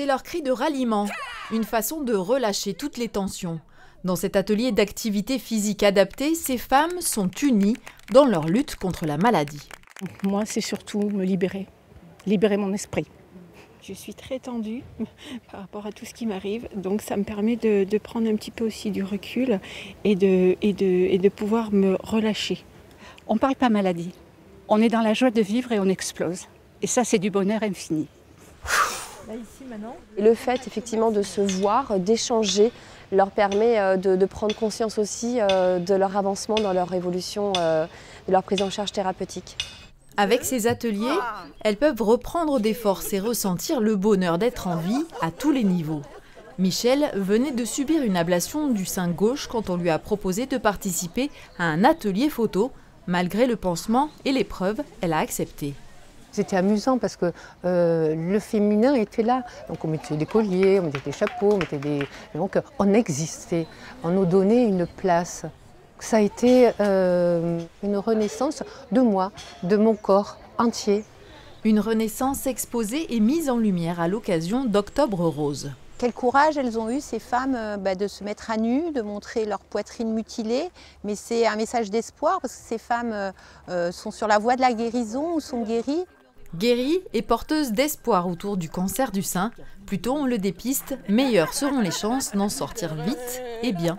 C'est leur cri de ralliement, une façon de relâcher toutes les tensions. Dans cet atelier d'activité physique adaptée, ces femmes sont unies dans leur lutte contre la maladie. Moi, c'est surtout me libérer, mon esprit. Je suis très tendue par rapport à tout ce qui m'arrive, donc ça me permet de prendre un petit peu aussi du recul et de pouvoir me relâcher. On ne parle pas maladie, on est dans la joie de vivre et on explose. Et ça, c'est du bonheur infini. Là, ici, maintenant. Le fait effectivement de se voir, d'échanger, leur permet de prendre conscience aussi de leur avancement dans leur évolution, de leur prise en charge thérapeutique. Avec ces ateliers, elles peuvent reprendre des forces et ressentir le bonheur d'être en vie à tous les niveaux. Michel venait de subir une ablation du sein gauche quand on lui a proposé de participer à un atelier photo. Malgré le pansement et l'épreuve, elle a accepté. C'était amusant parce que le féminin était là. Donc on mettait des colliers, on mettait des chapeaux, on mettait des... Donc on existait, on nous donnait une place. Ça a été une renaissance de moi, de mon corps entier. Une renaissance exposée et mise en lumière à l'occasion d'Octobre Rose. Quel courage elles ont eu, ces femmes, de se mettre à nu, de montrer leur poitrine mutilée. Mais c'est un message d'espoir parce que ces femmes sont sur la voie de la guérison ou sont guéries. Guérie et porteuse d'espoir autour du cancer du sein, plus tôt on le dépiste, meilleures seront les chances d'en sortir vite et bien.